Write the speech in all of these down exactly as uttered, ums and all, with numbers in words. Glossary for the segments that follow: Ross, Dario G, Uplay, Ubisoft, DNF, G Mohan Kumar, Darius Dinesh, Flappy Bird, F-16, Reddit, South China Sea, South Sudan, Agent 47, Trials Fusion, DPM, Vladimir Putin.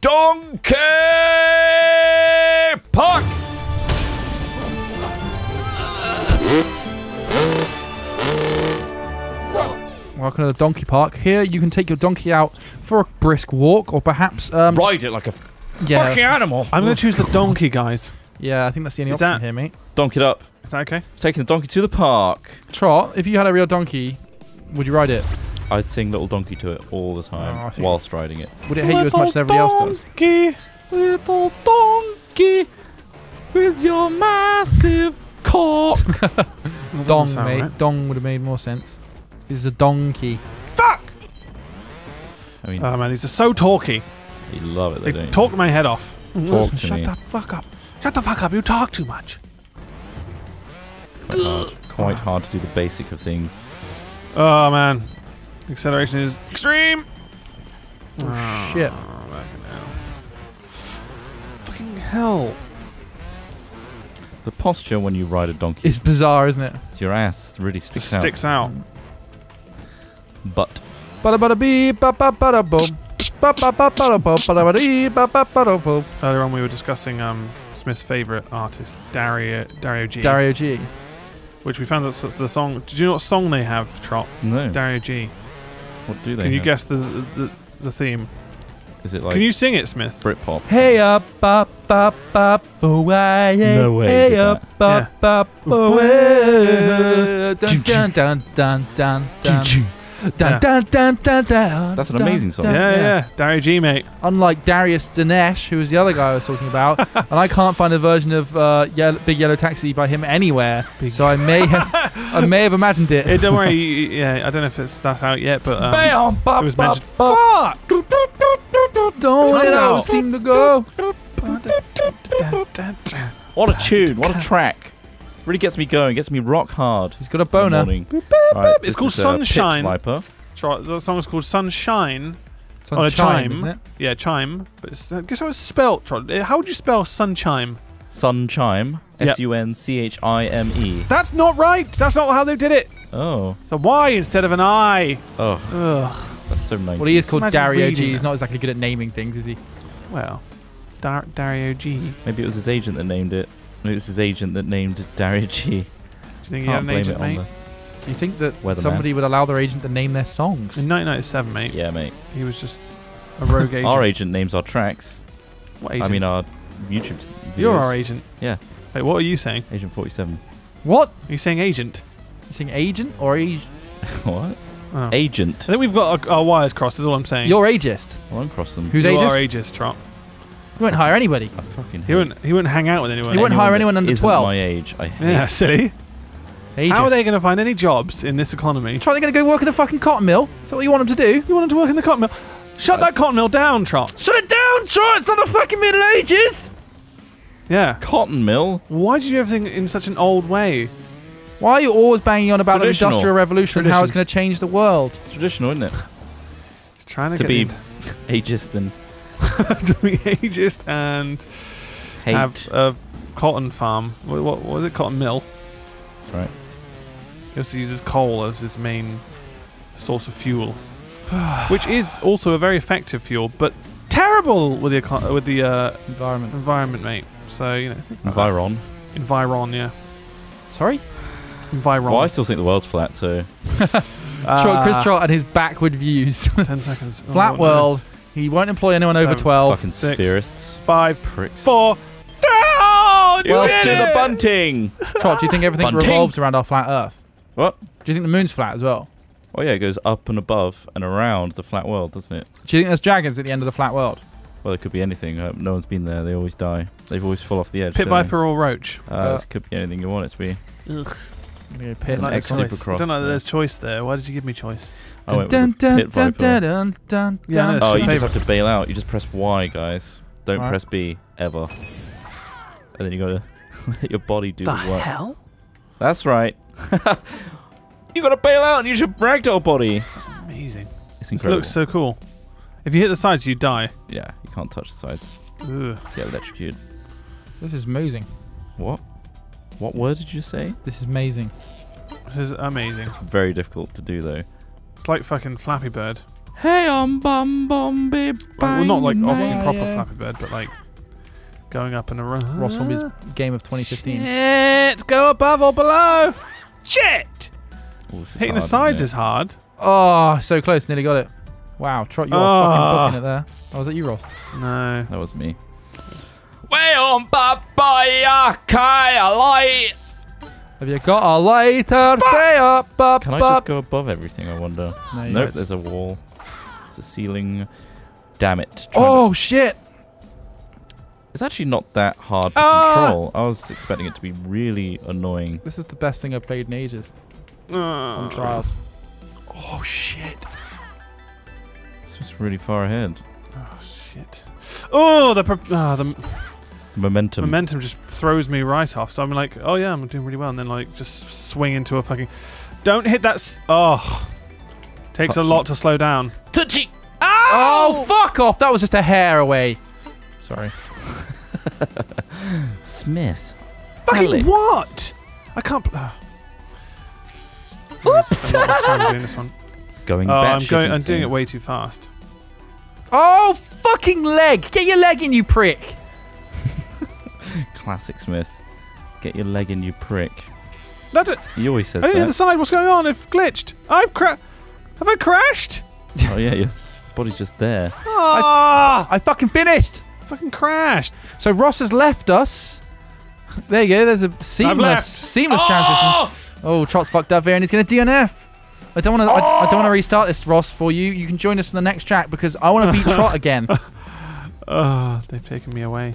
Donkey Park! Welcome to the Donkey Park. Here you can take your donkey out for a brisk walk, or perhaps um, ride it like a yeah. fucking animal. I'm going to choose the donkey, guys. Yeah, I think that's the only Is option that here, mate. Donkey it up. Is that okay? Taking the donkey to the park. Trot, if you had a real donkey, would you ride it? I'd sing Little Donkey to it all the time oh, whilst riding it. Would it hate little you as much as everybody else does? Donkey, little donkey, with your massive cock. Dong, mate. Right. Dong would have made more sense. This is a donkey. Fuck! I mean, oh man, these are so talky. You love it, they don't. They talk my head off. Talk to Shut me. Shut the fuck up. Shut the fuck up, you talk too much. Quite hard. Quite hard to do the basic of things. Oh man. Acceleration is extreme! Oh, oh shit. Fucking hell. Fucking hell. The posture when you ride a donkey is bizarre, isn't it? Your ass really sticks Just out. Sticks out. But bada bada bee ba ba bada boom ba ba ba bada boom bada bada ba ba bada boom. Earlier on we were discussing um Smith's favourite artist, Dario Dario G. Dario G. Which we found out the song. Did you know what song they have, Trot? No. Dario G. What do they? Can you have? guess the, the the theme? Is it like? Can you sing it, Smith? Britpop. Hey up, up, up, up, away. No way. Hey up, up, up, away. Dun dun dun dun dun dun. Dun, yeah. dun, dun, dun, dun, That's an amazing song. Dun, yeah, yeah, yeah. Dario G, mate. Unlike Darius Dinesh, who was the other guy I was talking about, and I can't find a version of uh, Ye Big Yellow Taxi by him anywhere, Big so I may have I may have imagined it. Yeah, don't worry, you, yeah, I don't know if it's that's out yet, but um, Bam, bop, it was mentioned. Bop, bop. Fuck! Do, do, do, do, do, don't let out seem to go. What a tune, what a track. Really gets me going, gets me rock hard. He's got a boner. Boop, boop, boop. Right, it's called is, uh, Sunshine. The song is called Sunshine. Sun on a chime, chime. Isn't it? Yeah, chime. But it's, uh, guess how it's spelled, Trot. How would you spell sunchime? Sunchime. Yep. S U N C H I M E. That's not right. That's not how they did it. Oh. It's a Y instead of an I. Oh. Ugh. That's so nice. Well, he is called Imagine Dario G. It. He's not exactly good at naming things, is he? Well, Dar Dario G. Maybe it was his agent that named it. No, it's his agent that named Dario G. Do you think he had an agent, mate? Do you think that Weatherman. somebody would allow their agent to name their songs? In nineteen ninety-seven, mate. Yeah, mate. He was just a rogue agent. Our agent names our tracks. What agent? I mean our YouTube videos. You're our agent. Yeah. Wait, what are you saying? Agent forty-seven. What? Are you saying agent? You're saying agent or agent? What? Oh. Agent. I think we've got our, our wires crossed, is all I'm saying. You're ageist. Well, I don't cross them. Who's ageist? You're ageist, Trot. He won't hire anybody. I fucking hate he wouldn't. He wouldn't hang out with anyone. He wouldn't anyone hire anyone under twelve. My age. I hate yeah, silly. How are they going to find any jobs in this economy? Trot, they're going to go work in the fucking cotton mill. Is that what you want them to do? You want them to work in the cotton mill? Shut uh, that cotton mill down, Trot. Shut it down, Trot. It's not the fucking Middle Ages. Yeah. Cotton mill. Why do you do everything in such an old way? Why are you always banging on about the Industrial Revolution and how it's going to change the world? It's traditional, isn't it? It's trying to, to get be ageist and. to be ageist and Hate. have a cotton farm. What, what, what was it? Cotton mill. That's right. He also uses coal as his main source of fuel, which is also a very effective fuel, but terrible with the with the uh, environment. Environment, mate. So you know. Think Environ. That. Environ, yeah. Sorry. Environ. Well, I still think the world's flat. So. uh, Chris Trot and his backward views. Ten seconds. Flat oh, world. No. He won't employ anyone Seven, over twelve. Fucking six, theorists. Five. Pricks. Four. Down! You did to it! The bunting! Trot, do you think everything bunting. revolves around our flat Earth? What? Do you think the moon's flat as well? Oh yeah, it goes up and above and around the flat world, doesn't it? Do you think there's dragons at the end of the flat world? Well, it could be anything. No one's been there. They always die. They've always fall off the edge. Pit viper or roach? Uh, uh, this could be anything you want it to be. Ugh. Go pit an like supercross. I don't know that there's choice there. Why did you give me choice? Oh, wait, dun, dun, pit dun, dun, dun, dun, yeah, oh you just have to bail out. You just press Y, guys. Don't right. press B ever. And then you gotta let your body do the, the work. Hell? That's right. You gotta bail out and use your ragdoll body. That's amazing. It's incredible. This looks so cool. If you hit the sides, you die. Yeah, you can't touch the sides. Ugh. Get electrocuted. This is amazing. What? What word did you say? This is amazing. This is amazing. It's very difficult to do though. It's like fucking Flappy Bird. Hey, um, bum, bum, bib, bang, well, not like obviously yeah, proper yeah. Flappy Bird, but like going up in a uh, Ross Zombie's game of twenty fifteen. Shit! Go above or below! Shit! Ooh, hitting hard, the sides is hard. Oh, so close. Nearly got it. Wow, Trot, you were oh. fucking booking it there. Oh, was that you, Ross? No. That was me. Way on, babaya, kaya, light. Have you got a lighter? Up, up, Can I just go above everything, I wonder? No, nope, don't. There's a wall. There's a ceiling. Damn it. Oh, shit. It's actually not that hard to ah. control. I was expecting it to be really annoying. This is the best thing I've played in ages. Uh. On trials. Oh, shit. This was really far ahead. Oh, shit. Oh, the... Oh, the Momentum. Momentum just throws me right off. So I'm like, oh yeah, I'm doing really well, and then like just swing into a fucking. Don't hit that. S oh, takes Touchy. a lot to slow down. Touchy. Ow! Oh, fuck off! That was just a hair away. Sorry. Smith. Fucking Alex. What? I can't. Uh. Oops. I'm not time doing this one. Going oh, I'm going. I'm doing soon. it way too fast. Oh, fucking leg! Get your leg in, you prick. Classic Smith. Get your leg in, you prick. That's it. He always says that. I didn't decide what's going on. I've glitched. I've cra- Have I crashed? Oh, yeah. Your body's just there. Ah! I, I fucking finished. I fucking crashed. So Ross has left us. There you go. There's a seamless, seamless oh! transition. Oh, Trot's fucked up here and he's going to D N F. I don't want to oh! I, I don't want to restart this, Ross, for you. You can join us in the next track because I want to beat Trot again. Oh, they've taken me away.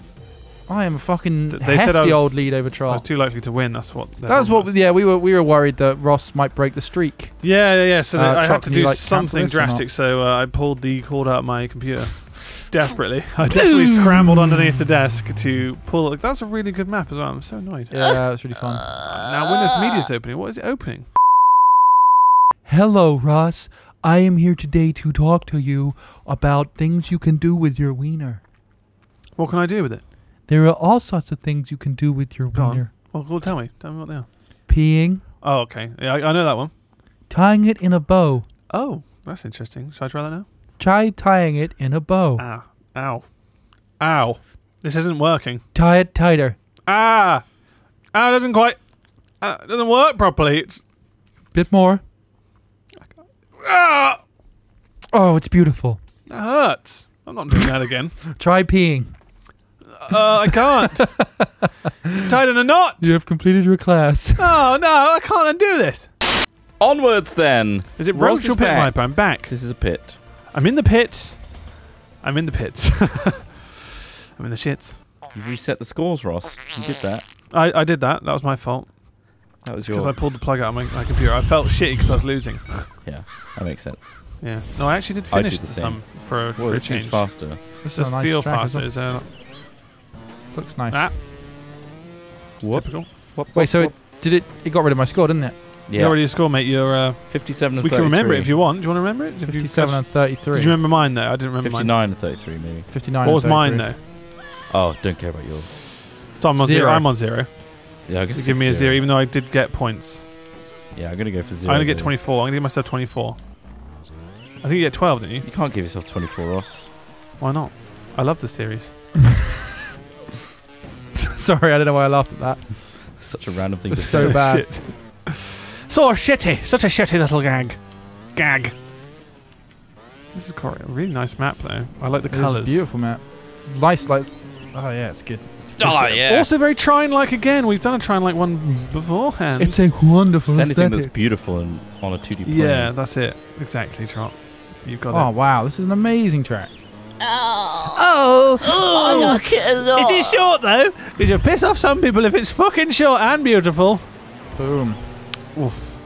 I am a fucking Th they hefty said I was, old lead over Trot. I was too likely to win. That's what. That was what. Was. Yeah, we were we were worried that Ross might break the streak. Yeah, yeah. yeah. So uh, I Trot, had to do you, like, something drastic. So uh, I pulled the cord out of my computer desperately. I desperately scrambled underneath the desk to pull. Like, that was a really good map as well. I'm so annoyed. Yeah, yeah, it was really fun. Now Windows Media's opening. What is it opening? Hello, Ross. I am here today to talk to you about things you can do with your wiener. What can I do with it? There are all sorts of things you can do with your Go wiener. On. Well, well, tell me. Tell me what they are. Peeing. Oh, okay. Yeah, I, I know that one. Tying it in a bow. Oh, that's interesting. Should I try that now? Try tying it in a bow. Ow. Ow. Ow. This isn't working. Tie it tighter. Ah. Ah, it doesn't quite... Uh, it doesn't work properly. It's... Bit more. Ah. Oh, it's beautiful. That hurts. I'm not doing that again. Try peeing. Uh, I can't. It's tied in a knot. You have completed your class. Oh no, I can't undo this. Onwards then. Is it Ross pit wiper? I'm back. This is a pit. I'm in the pit. I'm in the pits. I'm in the shits. You reset the scores, Ross. You did that. I, I did that. That was my fault. That was yours. Because I pulled the plug out of my, my computer. I felt shitty because I was losing. Yeah, that makes sense. Yeah. No, I actually did finish the sum for a, well, for a change. faster. It's just nice feel faster. Well. Is there Looks nice. Ah. What? Typical. What, what, Wait, so what? It, did it? It got rid of my score, didn't it? Yeah. You already your score, mate. You're uh, fifty-seven and we thirty-three. We can remember it if you want. Do you want to remember it? Did fifty-seven you, and thirty-three. Did you remember mine though? I didn't remember fifty-nine mine. fifty-nine and thirty-three, maybe. fifty-nine. What was mine though? Oh, don't care about yours. So I'm on zero. zero. I'm on zero. Yeah, I guess. Give me zero. a zero, even though I did get points. Yeah, I'm gonna go for zero. I'm gonna get twenty-four. I'm gonna give myself twenty-four. I think you get twelve, didn't you? You can't give yourself twenty-four, Ross. Why not? I love the series. Sorry, I don't know why I laughed at that. Such a random thing to say. So bad. Shit. So shitty. Such a shitty little gag. Gag. This is quite a really nice map, though. I like the colours. It's a beautiful map. Nice, like... Oh, yeah, it's good. It's good oh, shit. yeah. Also very try-and-like again. We've done a try-and-like one beforehand. It's a wonderful It's anything aesthetic. that's beautiful and on a two D plane. Yeah, that's it. Exactly, Trot. You've got oh, it. Oh, wow. This is an amazing track. Oh, oh, oh. Is it short though? Did you piss off some people if it's fucking short and beautiful? Boom. Oof.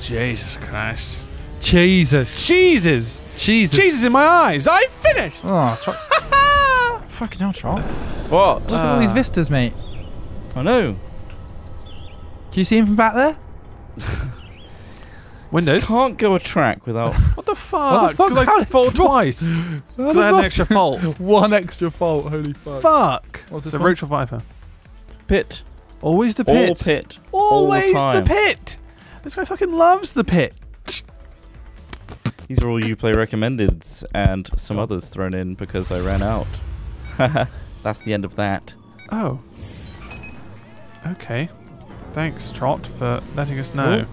Jesus Christ. Jesus. Jesus. Jesus. Jesus in my eyes. I finished. Oh, fucking hell, Trot. What? Look uh, at all these vistas, mate. I know. Do you see him from back there? Windows. Just can't go a track without. What the fuck? What the fuck? How I did fall twice. I had an extra fault. One extra fault. Holy fuck. Fuck. What's it's a Roach or Viper. Pit. Always the pit. All pit. Always All the, the pit. This guy fucking loves the pit. These are all Uplay recommendeds and some others thrown in because I ran out. That's the end of that. Oh. Okay. Thanks, Trot, for letting us know.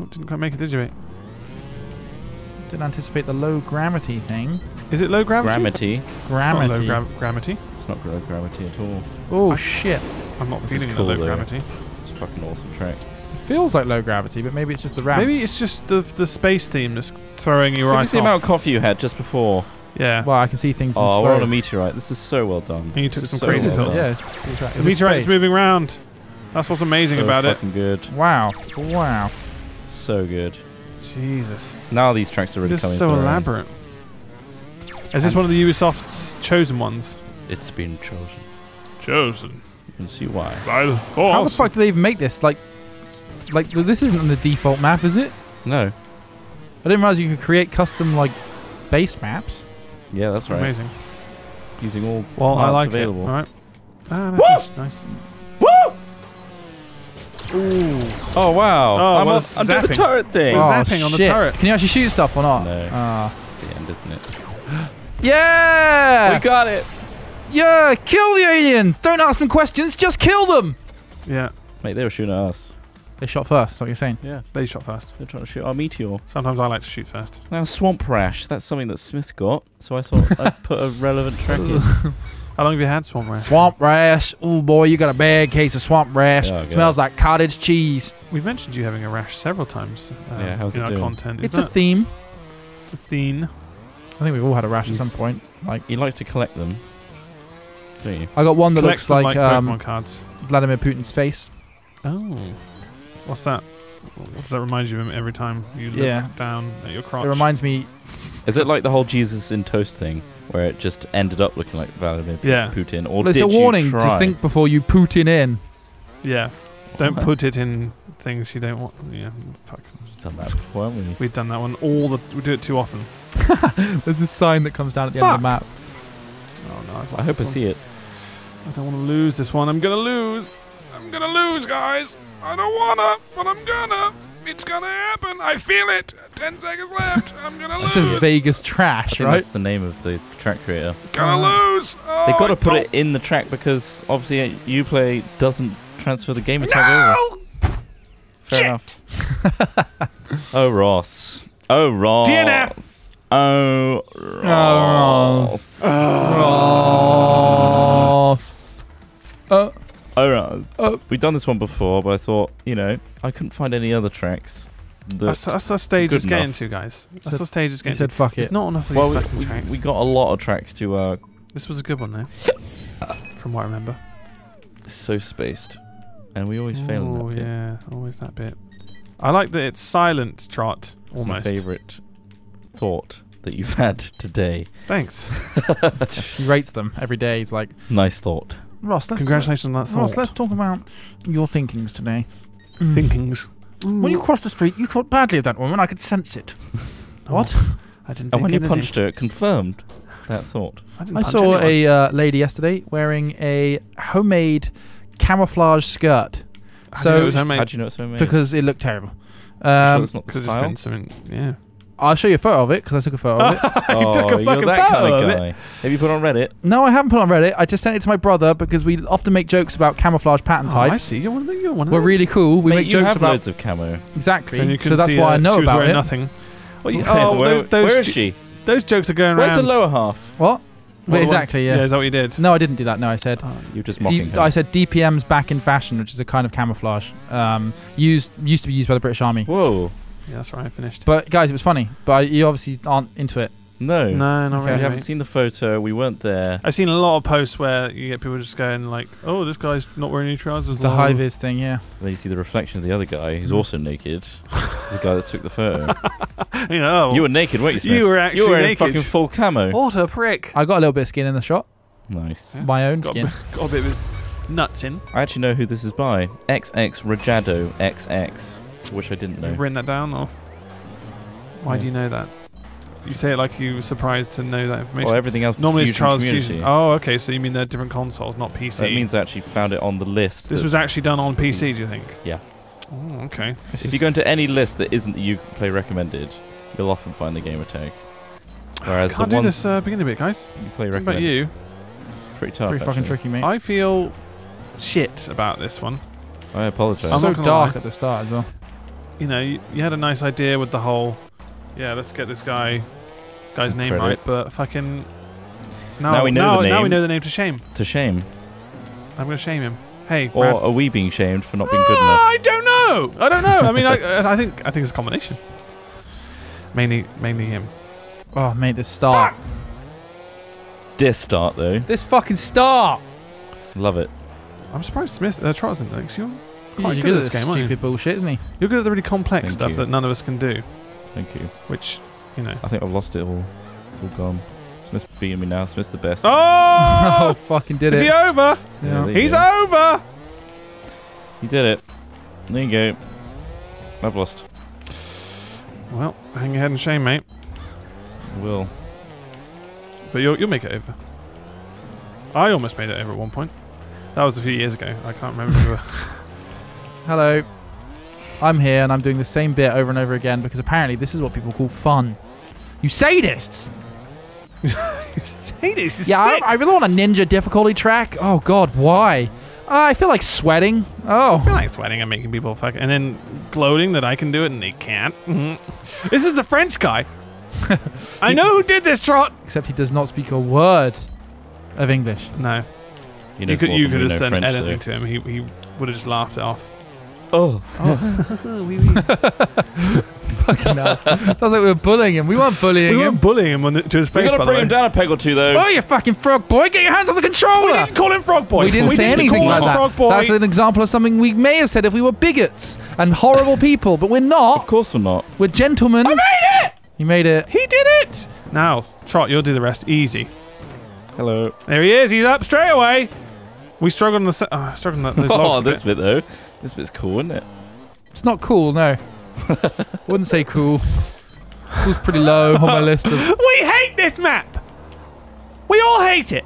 Oh, didn't quite make it, did you, mate? Didn't anticipate the low gravity thing. Is it low gravity? Gravity. Gravity. It's not low gra gravity. It's not low gravity at all. Oh, shit. I'm not feeling cool, the low though. gravity. It's a fucking awesome track. It feels like low gravity, but maybe it's just the ramp. Maybe it's just the the space theme that's throwing your eyes off. It's the amount of coffee you had just before. Yeah. Well, I can see things. Oh, we're on a meteorite. This is so well done. And you took this some crazy shots. Yeah, right. The meteorite's moving around. That's what's amazing so about fucking it. Good. Wow. Wow. So good. Jesus. Now these tracks are really coming so through. Elaborate. Is and this one of the Ubisoft's chosen ones? It's been chosen. Chosen. You can see why. By the horse. How the fuck do they even make this? Like, like this isn't on the default map, is it? No. I didn't realize you could create custom like base maps. Yeah, that's right. Amazing. Using all well, parts I like available. It. All right. Ah, that's Woo! Nice. Woo! Ooh. Oh wow! Oh, I'm well, off under the turret thing. Oh, zapping shit. on the turret. Can you actually shoot stuff or not? No. Uh, it's the end, isn't it? Yeah! We got it. Yeah! Kill the aliens! Don't ask them questions. Just kill them. Yeah. Mate, they were shooting at us. They shot first. That's what you're saying. Yeah. They shot first. They're trying to shoot our meteor. Sometimes I like to shoot first. Now swamp rash. That's something that Smith got. So I thought I'd put a relevant track in. How long have you had swamp rash? Swamp rash. Oh boy, you got a bad case of swamp rash. Oh, smells like cottage cheese. We've mentioned you having a rash several times um, yeah, how's in it our doing? content. It's a it? theme. It's a theme. I think we've all had a rash He's, at some point. Like he likes to collect them. Don't you? I got one that Collects looks like, like um, cards. Vladimir Putin's face. Oh, what's that? What does that remind you of him every time you look yeah. down at your crotch? It reminds me. Is it like the whole Jesus in toast thing? Where it just ended up looking like Vladimir yeah. Putin, or well, it's did a warning you try? to think before you Putin in. Yeah, don't right. put it in things you don't want. Yeah, fuck. We've done that before, haven't we? We've done that one all the. We do it too often. There's a sign that comes down at the fuck. end of the map. Oh no! I've lost I hope I one. see it. I don't want to lose this one. I'm gonna lose. I'm gonna lose, guys. I don't wanna, but I'm gonna. It's gonna happen. I feel it. Ten seconds left. I'm gonna lose. This is Vegas trash, I think right? That's the name of the track creator. Gonna uh, lose. Oh, they gotta I put don't. it in the track because obviously Uplay doesn't transfer the game attack no! over. Fair Shit. enough. oh Ross. Oh Ross. D N F. Oh Ross. Oh Ross. Oh Ross. Oh. Oh, right. oh. We've done this one before, but I thought, you know, I couldn't find any other tracks. That that's, that's the stage it's getting to, guys. That's the stage it's getting to. He said, fuck it. It's not enough of well, these we, we, tracks. We got a lot of tracks to... Uh, this was a good one, though. From what I remember. So spaced. And we always Ooh, fail in that bit. Oh, yeah. Always that bit. I like that it's silent, Trot. That's almost. my favourite thought that you've had today. Thanks. He rates them every day. He's like... Nice thought. Ross, let's congratulations on that thought. Ross, let's talk about your thinkings today. Mm. Thinkings. Ooh. When you crossed the street, you thought badly of that woman. I could sense it. What? Oh, I didn't. Think and when anything. you punched her, it confirmed that thought. I, didn't I punch saw anyone. a uh, lady yesterday wearing a homemade camouflage skirt. How so do you know it was homemade? How do you know it's homemade? Because it looked terrible. Um, it's not the style. It's been, yeah. I'll show you a photo of it because I took a photo of it. you oh, took a fucking you're that photo kind of guy. Of it. Have you put on Reddit? No, I haven't put on Reddit. I just sent it to my brother because we often make jokes about camouflage pattern oh, types. I see. You're one of them. You're one of them. We're really cool. We Mate, make you jokes have about loads of camo. Exactly. So, you so that's why I know she was about it. Nothing. Well, you, oh, where, those, those where is she? Those jokes are going Where's around. Where's the lower half? What? Well, exactly. Yeah. yeah. Is that what you did? No, I didn't do that. No, I said. Oh, you're just mocking her. I said D P M's back in fashion, which is a kind of camouflage. Um, used used to be used by the British Army. Whoa. Yeah, that's right, I finished. But, guys, it was funny. But you obviously aren't into it. No. No, not okay. really. We haven't seen the photo. We weren't there. I've seen a lot of posts where you get people just going like, oh, this guy's not wearing any trousers. The high-vis thing, yeah. And then you see the reflection of the other guy who's also naked. The guy that took the photo. you, know, you were naked, weren't you, Smith? You were actually you were naked. You were in fucking full camo. What a prick. I got a little bit of skin in the shot. Nice. Yeah. My own got skin. A got a bit of his nuts in. I actually know who this is by. X X Rajado X X. Wish I didn't know. You written that down, or why yeah. do you know that? You say it like you were surprised to know that information. Well, everything else normally is Trials Fusion. Oh, okay. So you mean they're different consoles, not P C? That means I actually found it on the list. This was actually done on P C. Do you think? Yeah. Oh, okay. If you go into any list that isn't the Uplay recommended, you'll often find the gamer tag. Whereas can't the do this uh, beginning bit, guys. You play recommend. What about you? Pretty tough. Pretty fucking actually. tricky, mate. I feel shit about this one. I apologise. I'm so dark lie. at the start as well. You know, you, you had a nice idea with the whole, yeah, let's get this guy, guy's Some name credit. right, but fucking. Now, now we know now, the name. Now we know the name to shame. To shame. I'm gonna shame him. Hey. Or Brad. Are we being shamed for not being good enough? I don't know. I don't know. I mean, I, I think I think it's a combination. Mainly, mainly him. Oh, mate, this start. Fuck. This start though. This fucking start. Love it. I'm surprised Smith, uh, Trot isn't next. You're quite yeah, good, you're good at this, this game, aren't you? Stupid bullshit, isn't he? You're good at the really complex Thank stuff you. that none of us can do. Thank you. Which, you know. I think I've lost it all. It's all gone. Smith's beating me now. Smith's the best. Oh! Oh, fucking did Is it. Is he over? Yeah, yeah. He's go. over! You did it. There you go. I've lost. Well, hang your head in shame, mate. I will. But you'll, you'll make it over. I almost made it over at one point. That was a few years ago. I can't remember. Hello. I'm here and I'm doing the same bit over and over again because apparently this is what people call fun. You sadists! You sadists? Yeah, I, I really want a ninja difficulty track. Oh god, why? Uh, I feel like sweating. Oh. I feel like sweating and making people fuck. And then gloating that I can do it and they can't. Mm-hmm. This is the French guy. I know who did this, Trot! Except he does not speak a word of English. No. He you could, you could have sent French, anything though. to him. He, he would have just laughed it off. Oh. Oh. Wee wee. Fucking hell. Sounds like we were bullying him. We weren't bullying him. We weren't bullying him on the, to his face, by the way. We've got to bring him down a peg or two, though. Oh, you fucking frog boy. Get your hands on the controller. We didn't call him frog boy. We didn't we say didn't anything like that. That's an example of something we may have said if we were bigots and horrible people, but we're not. Of course we're not. We're gentlemen. I made it! You made it. He did it! Now, Trot, you'll do the rest. Easy. Hello. There he is. He's up straight away. We struggled on the. Oh, struggled on those logs. Oh, this bit. bit though. This bit's cool, isn't it? It's not cool, no. Wouldn't say cool. Cool's pretty low on my list. Of we hate this map. We all hate it.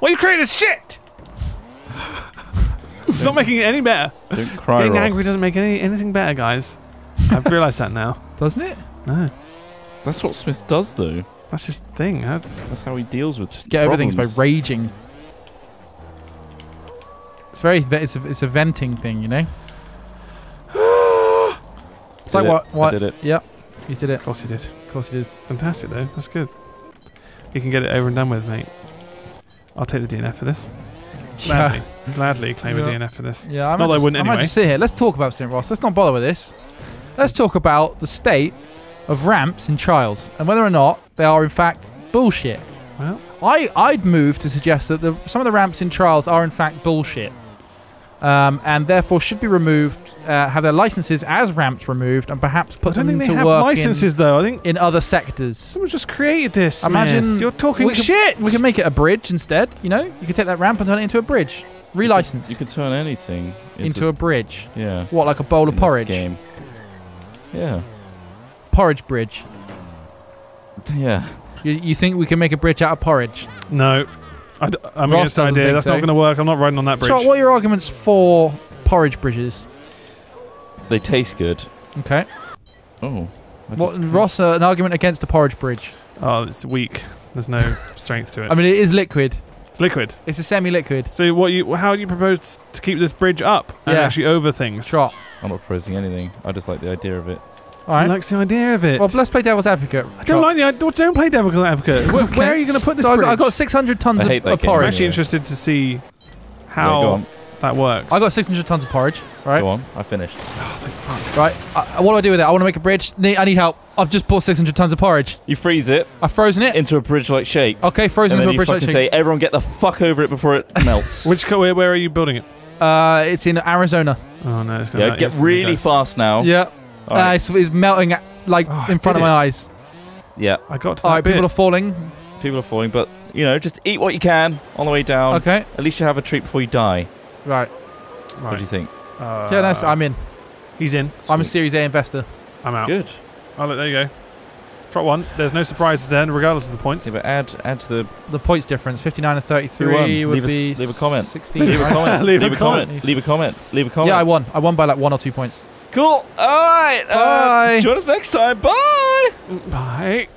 We created shit. It's not making it any better. Don't cry, Getting Ross. angry doesn't make any anything better, guys. I've realised that now. Doesn't it? No. That's what Smith does, though. That's his thing. Huh? That's how he deals with Just get problems. everything by raging. It's very it's a, it's a venting thing, you know. it's did like it. what what I did it? Yep, you did it. Of course you did. Of course you did. Fantastic though. That's good. You can get it over and done with, mate. I'll take the D N F for this. Gladly, gladly claim yeah. a D N F for this. Yeah, I'm not. Just, I wouldn't I anyway. Just sit here. Let's talk about Saint Ross. Let's not bother with this. Let's talk about the state of ramps in trials and whether or not they are in fact bullshit. Well, I I'd move to suggest that the, some of the ramps in trials are in fact bullshit, um, and therefore should be removed, uh, have their licenses as ramps removed, and perhaps put them to work. I don't think they have licenses in, though. I think in other sectors. Someone just created this. Imagine yes. you're talking we shit. Could, we can make it a bridge instead. You know, you could take that ramp and turn it into a bridge, relicensed. You could, you could turn anything into, into a bridge. Yeah. What, like a bowl of porridge? This game. Yeah. Porridge bridge. Yeah. You, you think we can make a bridge out of porridge? No. I d I'm against that idea. That's so. not going to work. I'm not riding on that bridge. So what are your arguments for porridge bridges? They taste good. Okay. Oh. What, Ross, uh, an argument against a porridge bridge? Oh, it's weak. There's no strength to it. I mean, it is liquid. It's liquid. It's a semi-liquid. So what you? How do you propose to keep this bridge up and yeah. actually over things? Trot. I'm not proposing anything. I just like the idea of it. All right. He likes the idea of it. Well, let's play devil's advocate. I don't like the. I don't play devil's advocate. Where, okay. where are you going to put this? So I've got, I've got six hundred tons of, of porridge. I'm actually interested to see how yeah, that works. I got six hundred tons of porridge. Right. Go on. I finished. Oh, thank fuck. Right. Uh, what do I do with it? I want to make a bridge. Ne I need help. I've just bought six hundred tons of porridge. You freeze it. I've frozen it into a bridge-like shape. Okay, frozen into a bridge-like shape. And then you fucking say, "Everyone, get the fuck over it before it melts." Which where, where are you building it? Uh, it's in Arizona. Oh no, it's gonna yeah, get really fast now. Yeah. Right. Uh, it's, it's melting like oh, in front of my it. eyes. Yeah, I got to that All right, bit. People are falling. People are falling, but you know, just eat what you can on the way down. Okay. At least you have a treat before you die. Right. Right. What do you think? Uh, yeah, that's, I'm in. He's in. Sweet. I'm a Series A investor. I'm out. Good. Oh look, there you go. Trot one. There's no surprises then, regardless of the points. Yeah, but add add to the the points difference. Fifty-nine and thirty-three would leave be. A, leave a comment. Sixteen. Leave a comment. Leave a comment. Leave a comment. Leave a comment. Yeah, I won. I won by like one or two points. Cool. All right. Uh, Bye. Join us next time. Bye. Bye.